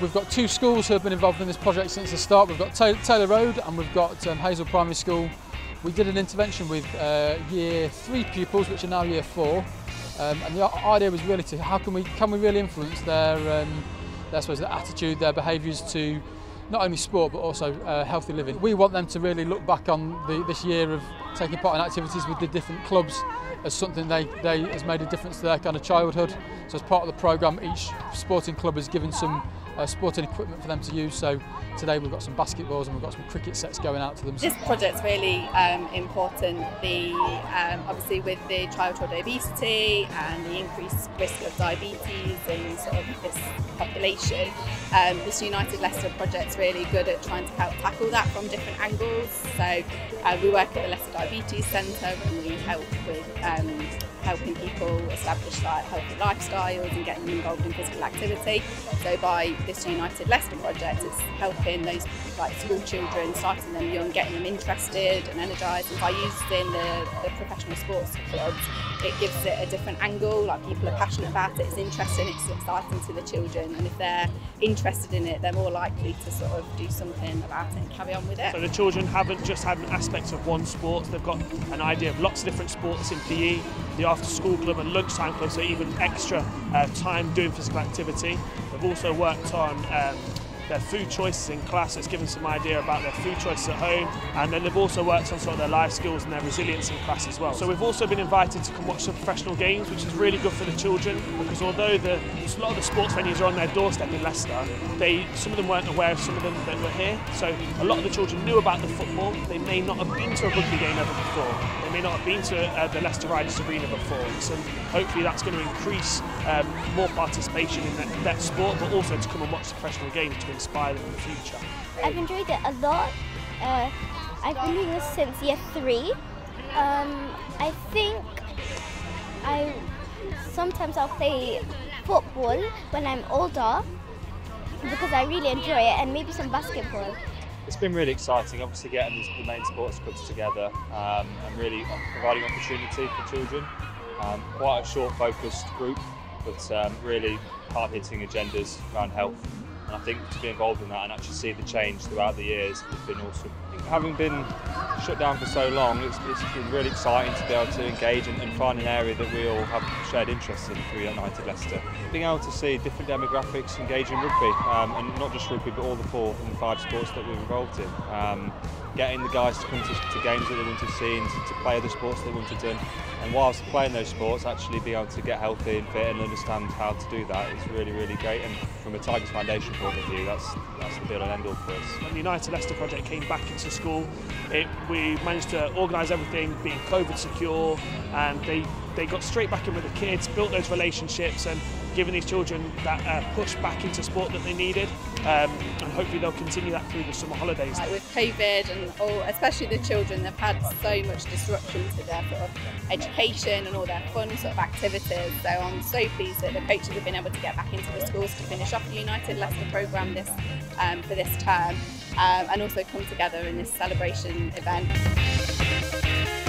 We've got two schools who have been involved in this project since the start. We've got Taylor Road and we've got Hazel Primary School. We did an intervention with year three pupils, which are now year four, and the idea was really to how can we really influence their attitude, their behaviours to not only sport but also healthy living. We want them to really look back on this year of taking part in activities with the different clubs as something they has made a difference to their kind of childhood. So as part of the programme, each sporting club is given some sporting equipment for them to use. So today we've got some basketballs and we've got some cricket sets going out to them. This project's really important. Obviously with the childhood obesity and the increased risk of diabetes in sort of this population, this United Leicester project's really good at trying to help tackle that from different angles. So we work at the Leicester Diabetes Centre and we help with helping people establish like healthy lifestyles and getting them involved in physical activity. So by this United Leicester project, it's helping those like school children, starting them young, getting them interested and energised. And by using the professional sports clubs, it gives it a different angle. Like people are passionate about it, it's interesting, it's exciting to the children, and if they're interested in it, they're more likely to sort of do something about it and carry on with it. So the children haven't just had an aspect of one sport; they've got an idea of lots of different sports in PE. The after-school club and lunchtime club, so even extra time doing physical activity. They've also worked on their food choices in class, so it's given some idea about their food choices at home, and then they've also worked on sort of their life skills and their resilience in class as well. So we've also been invited to come watch some professional games, which is really good for the children, because although a lot of the sports venues are on their doorstep in Leicester, some of them weren't aware of some of them that were here, so a lot of the children knew about the football. They may not have been to a rugby game ever before, they may not have been to the Leicester Riders Arena before, so hopefully that's going to increase more participation in that sport, but also to come and watch the professional games to inspire them in the future. I've enjoyed it a lot. I've been doing this since year three. I think I'll play football when I'm older because I really enjoy it, and maybe some basketball. It's been really exciting, obviously getting the main sports clubs together and really providing opportunity for children. Quite a short focused group, but really hard hitting agendas around health. And I think to be involved in that and actually see the change throughout the years has been awesome. Having been shut down for so long, it's been really exciting to be able to engage and find an area that we all have shared interests in through United Leicester. Being able to see different demographics engage in rugby, and not just rugby but all the four and the five sports that we're involved in. Getting the guys to come to games that they want to see and to play other sports they want to do, and whilst playing those sports actually being able to get healthy and fit and understand how to do that is really, really great, and from a Tigers Foundation point of view that's the deal and end all for us. When the United Leicester project came back into school, we managed to organise everything, being COVID secure, and they got straight back in with the kids, built those relationships and giving these children that push back into sport that they needed, and hopefully they'll continue that through the summer holidays. Like with COVID and all, especially the children, they've had so much disruption to their sort of education and all their fun sort of activities, so I'm so pleased that the coaches have been able to get back into the schools to finish off the United Leicester programme for this term, and also come together in this celebration event.